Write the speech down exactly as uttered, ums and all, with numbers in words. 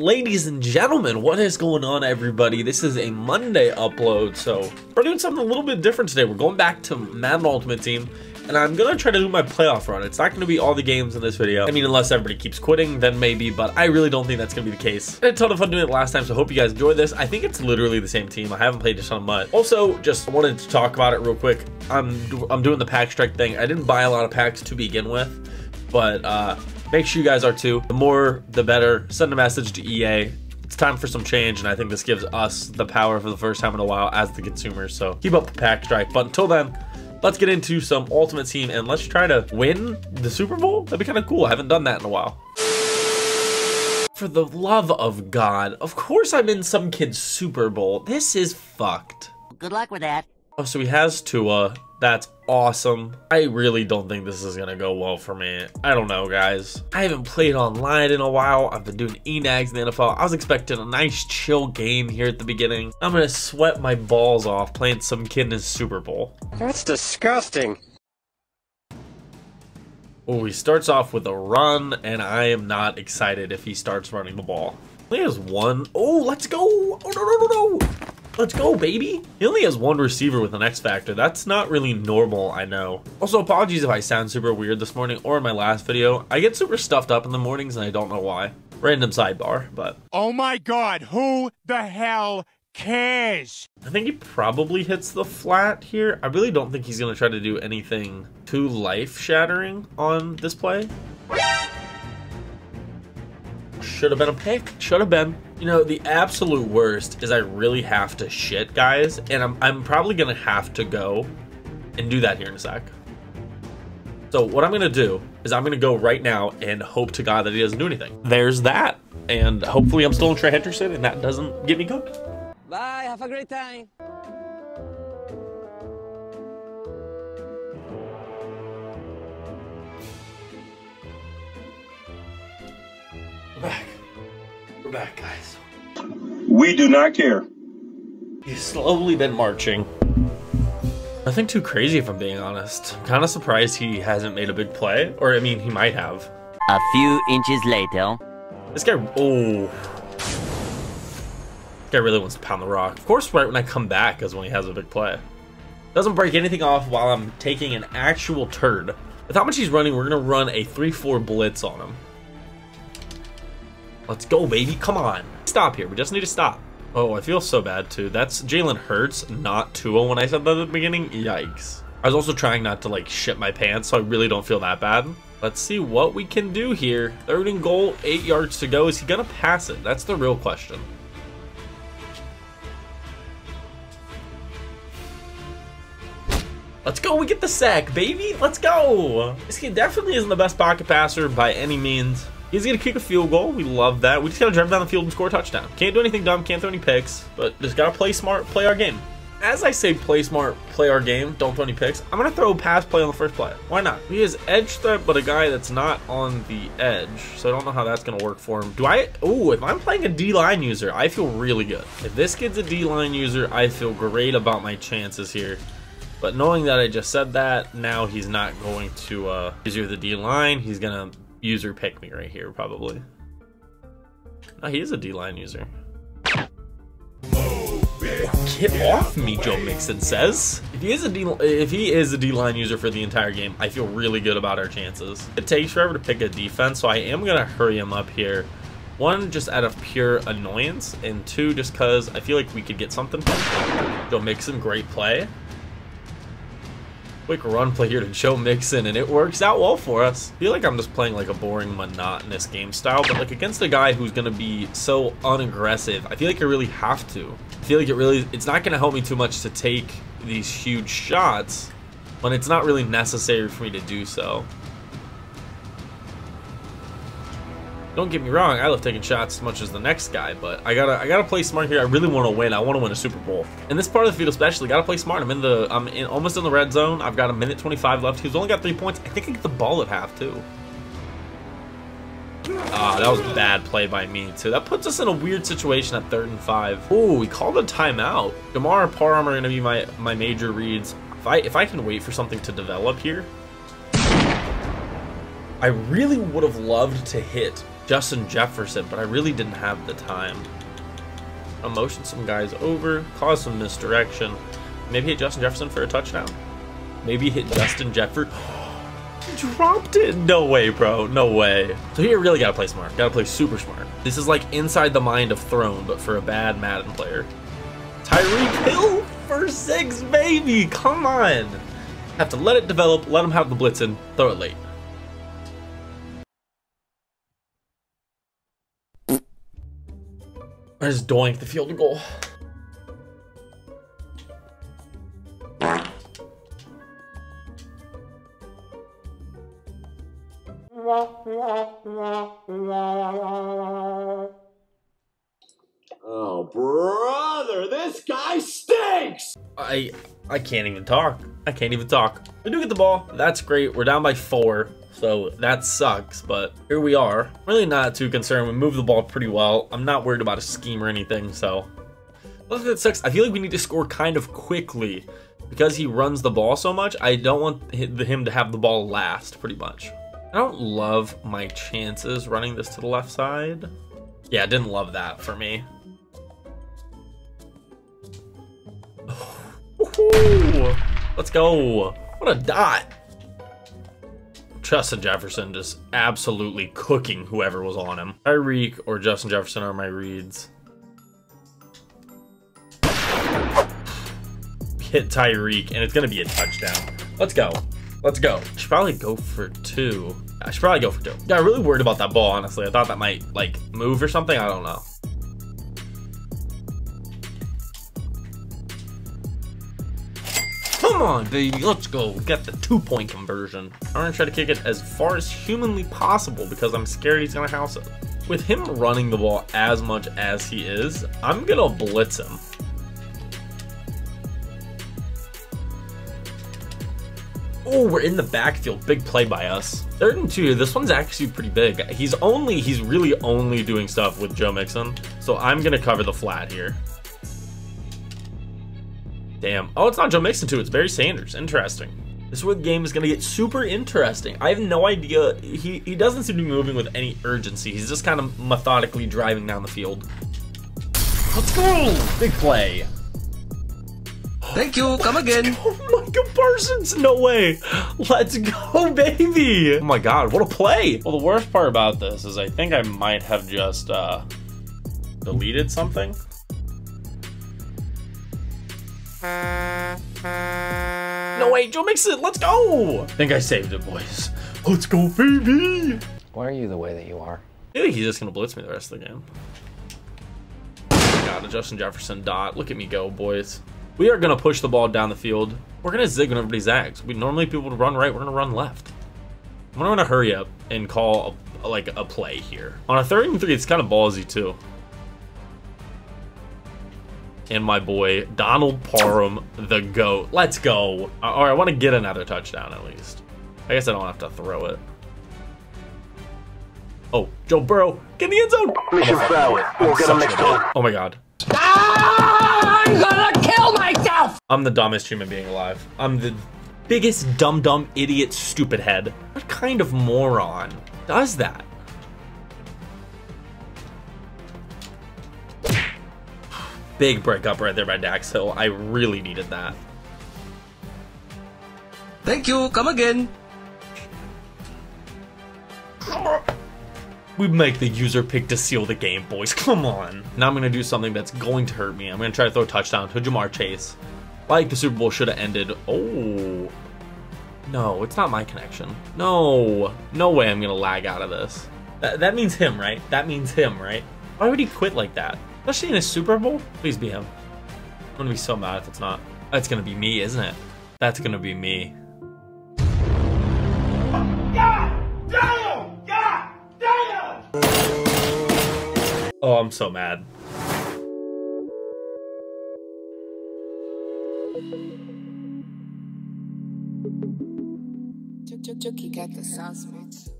Ladies and gentlemen, what is going on, everybody? This is a Monday upload, so we're doing something a little bit different today. We're going back to Madden Ultimate Team, and I'm going to try to do my playoff run. It's not going to be all the games in this video. I mean, unless everybody keeps quitting, then maybe, but I really don't think that's going to be the case. I had a ton of fun doing it last time, so hope you guys enjoy this. I think it's literally the same team. I haven't played a ton much. Also, just wanted to talk about it real quick. I'm, I'm doing the pack strike thing. I didn't buy a lot of packs to begin with, but... uh make sure you guys are too. The more, the better. Send a message to E A. It's time for some change, and I think this gives us the power for the first time in a while as the consumers. So keep up the pack strike. But until then, let's get into some Ultimate Team, and let's try to win the Super Bowl. That'd be kind of cool. I haven't done that in a while. For the love of God, of course I'm in some kid's Super Bowl. This is fucked. Good luck with that. Oh, so he has Tua. That's awesome. I really don't think this is gonna go well for me. I don't know, guys. I haven't played online in a while. I've been doing E N A Gs in the N F L. I was expecting a nice chill game here at the beginning. I'm gonna sweat my balls off playing some kid in his Super Bowl. That's disgusting. Oh, he starts off with a run, and I am not excited if he starts running the ball. He only has one. Oh, let's go. Oh, no, no, no, no. Let's go, baby. He only has one receiver with an X factor. That's not really normal, I know. Also, apologies if I sound super weird this morning or in my last video. I get super stuffed up in the mornings and I don't know why. Random sidebar, but... oh my God, who the hell cares? I think he probably hits the flat here. I really don't think he's gonna try to do anything too life-shattering on this play. Should have been a pick. Should have been. You know, the absolute worst is I really have to shit, guys, and I'm, I'm probably gonna have to go and do that here in a sec. So what I'm gonna do is I'm gonna go right now and hope to God that he doesn't do anything. There's that, and hopefully I'm still in Trey Henderson and that doesn't get me cooked. Bye, have a great time. We're back. We're back, guys. We do not care. He's slowly been marching. Nothing too crazy, if I'm being honest. I'm kind of surprised he hasn't made a big play. Or, I mean, he might have. A few inches later. This guy... oh. This guy really wants to pound the rock. Of course, right when I come back is when he has a big play. Doesn't break anything off while I'm taking an actual turd. With how much he's running, we're going to run a three four blitz on him. Let's go, baby. Come on. Stop here. We just need to stop. Oh, I feel so bad, too. That's Jalen Hurts, not Tua when I said that at the beginning. Yikes. I was also trying not to, like, shit my pants, so I really don't feel that bad. Let's see what we can do here. Third and goal, eight yards to go. Is he going to pass it? That's the real question. Let's go. We get the sack, baby. Let's go. This kid definitely isn't the best pocket passer by any means. He's going to kick a field goal. We love that. We just got to drive down the field and score a touchdown. Can't do anything dumb. Can't throw any picks. But just got to play smart, play our game. As I say, play smart, play our game. Don't throw any picks. I'm going to throw a pass play on the first play. Why not? He has edge threat, but a guy that's not on the edge. So I don't know how that's going to work for him. Do I? Oh, if I'm playing a D-line user, I feel really good. If this kid's a D-line user, I feel great about my chances here. But knowing that I just said that, now he's not going to uh, user the D-line. He's going to... user pick me right here, probably. No, he is a D-line user. Get off me, Joe Mixon says. If he is a D, if he is a D-line user for the entire game, I feel really good about our chances. It takes forever to pick a defense, so I am gonna hurry him up here. One, just out of pure annoyance, and two, just cause I feel like we could get something. Joe Mixon, great play. Quick run play here to Joe Mixon, and it works out well for us. I feel like I'm just playing like a boring, monotonous game style, but like against a guy who's gonna be so unaggressive, I feel like I really have to. I feel like it really, it's not gonna help me too much to take these huge shots when it's not really necessary for me to do so. Don't get me wrong, I love taking shots as much as the next guy, but I gotta I gotta play smart here. I really want to win. I want to win a Super Bowl. And this part of the field especially, gotta play smart. I'm in the I'm in, almost in the red zone. I've got a minute twenty-five left. He's only got three points. I think I get the ball at half too. Ah, that was a bad play by me too. That puts us in a weird situation at third and five. Ooh, we called a timeout. Jamar Parham are gonna be my my major reads. If I if I can wait for something to develop here, I really would have loved to hit Justin Jefferson, but I really didn't have the time. I'll motion some guys over, cause some misdirection. Maybe hit Justin Jefferson for a touchdown. Maybe hit Justin Jefferson. Dropped it. No way, bro. No way. So here you really got to play smart. Got to play super smart. This is like Inside the Mind of Throne, but for a bad Madden player. Tyreek Hill for six, baby. Come on. Have to let it develop. Let him have the blitzing. Throw it late. I just doinked the field goal. Oh, brother, this guy stinks! I I can't even talk. I can't even talk. We do get the ball. That's great. We're down by four, so that sucks, but here we are. Really not too concerned. We move the ball pretty well. I'm not worried about a scheme or anything, so. Look, that sucks. I feel like we need to score kind of quickly. Because he runs the ball so much, I don't want him to have the ball last, pretty much. I don't love my chances running this to the left side. Yeah, I didn't love that for me. Ooh, let's go. What a dot. Justin Jefferson just absolutely cooking whoever was on him. Tyreek or Justin Jefferson are my reads. Hit Tyreek, and it's going to be a touchdown. Let's go. Let's go. Should probably go for two. I should probably go for two. Yeah, I'm really worried about that ball, honestly. I thought that might, like, move or something. I don't know. Come on, baby. Let's go. Get the two-point conversion. I'm going to try to kick it as far as humanly possible because I'm scared he's going to house it. With him running the ball as much as he is, I'm going to blitz him. Oh, we're in the backfield. Big play by us. Third and two. This one's actually pretty big. He's only, he's really only doing stuff with Joe Mixon. So I'm going to cover the flat here. Damn. Oh, it's not Joe Mixon, too. It's Barry Sanders. Interesting. This game is going to get super interesting. I have no idea. He, he doesn't seem to be moving with any urgency. He's just kind of methodically driving down the field. Let's go. Big play. Thank you. Come again. Oh my God, Parsons. No way. Let's go, baby. Oh my God, what a play. Well, the worst part about this is I think I might have just uh, deleted something. No way, Joe Mixon. Let's go. I think I saved it, boys. Let's go, baby. Why are you the way that you are? I feel like he's just going to blitz me the rest of the game. Oh my God, a Justin Jefferson dot. Look at me go, boys. We are going to push the ball down the field. We're going to zig when everybody zags. We normally people would run right. We're going to run left. I'm going to hurry up and call a, like a play here. On a third and three, it's kind of ballsy too. And my boy, Donald Parham, the GOAT. Let's go. All right, I want to get another touchdown at least. I guess I don't have to throw it. Oh, Joe Burrow, get in the end zone. We should foul it. We'll get him next time. Oh my God. Ah, I'm gonna kill myself! I'm the dumbest human being alive. I'm the biggest dumb, dumb, idiot, stupid head. What kind of moron does that? Big breakup right there by Dax Hill. I really needed that. Thank you. Come again. We make the user pick to seal the game, boys. Come on. Now I'm going to do something that's going to hurt me. I'm going to try to throw a touchdown to Jamar Chase. Like the Super Bowl should have ended. Oh. No, it's not my connection. No. No way I'm going to lag out of this. That, that means him, right? That means him, right? Why would he quit like that? Especially in a Super Bowl? Please be him. I'm going to be so mad if it's not. That's going to be me, isn't it? That's going to be me. Oh, I'm so mad. Chucky got the sauce, bitch.